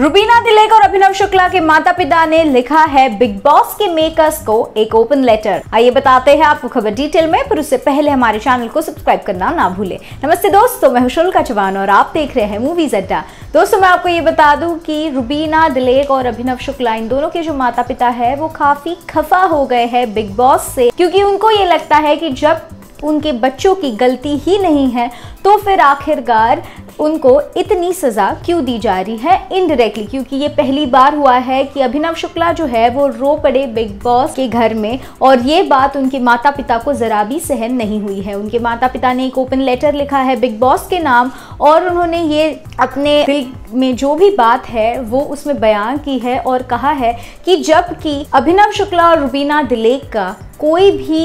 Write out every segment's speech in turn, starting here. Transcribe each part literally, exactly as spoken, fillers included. रुबीना दिलेक और अभिनव शुक्ला के माता पिता ने लिखा है बिग बॉस के मेकर्स को एक ओपन लेटर। आइए बताते हैं आपको खबर डिटेल में, पर उससे पहले हमारे चैनल को सब्सक्राइब करना ना भूले। नमस्ते दोस्तों, मैं हूं का चौहान और आप देख रहे हैं मूवीज अड्डा। दोस्तों मैं आपको ये बता दूं कि रुबीना दिलेक और अभिनव शुक्ला इन दोनों के जो माता पिता है वो काफी खफा हो गए हैं बिग बॉस से, क्योंकि उनको ये लगता है कि जब उनके बच्चों की गलती ही नहीं है तो फिर आखिरकार उनको इतनी सज़ा क्यों दी जा रही है इनडायरेक्टली, क्योंकि ये पहली बार हुआ है कि अभिनव शुक्ला जो है वो रो पड़े बिग बॉस के घर में, और ये बात उनके माता पिता को ज़रा भी सहन नहीं हुई है। उनके माता पिता ने एक ओपन लेटर लिखा है बिग बॉस के नाम, और उन्होंने ये अपने दिल में जो भी बात है वो उसमें बयान की है और कहा है कि जबकि अभिनव शुक्ला और रुबीना दिलेक का कोई भी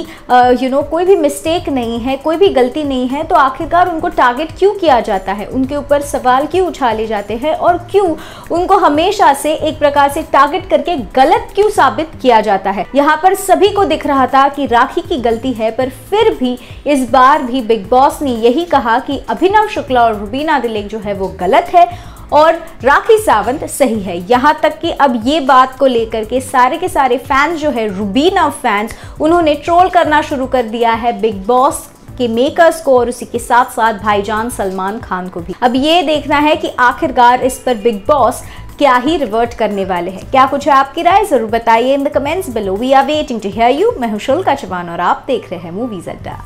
यू नो कोई भी मिस्टेक नहीं है, कोई भी गलती नहीं है, तो आखिरकार उनको टारगेट क्यों किया जाता है, उनके ऊपर सवाल क्यों उछाले जाते हैं, और क्यों उनको हमेशा से एक प्रकार से टारगेट करके गलत क्यों साबित किया जाता है। यहाँ पर सभी को दिख रहा था कि राखी की गलती है, पर फिर भी इस बार भी बिग बॉस ने यही कहा कि अभिनव शुक्ला और रुबीना दिलेक जो है वो गलत है और राखी सावंत सही है। यहाँ तक कि अब ये बात को लेकर के सारे के सारे फैंस जो है रुबीना फैंस उन्होंने ट्रोल करना शुरू कर दिया है बिग बॉस के मेकर्स को और उसी के साथ साथ भाईजान सलमान खान को भी। अब ये देखना है कि आखिरकार इस पर बिग बॉस क्या ही रिवर्ट करने वाले हैं। क्या कुछ है आपकी राय, जरूर बताइए in the comments below. We are waiting to hear you. मैं हूं शुल्का चवान और आप देख रहे हैं मूवीज अड्डा।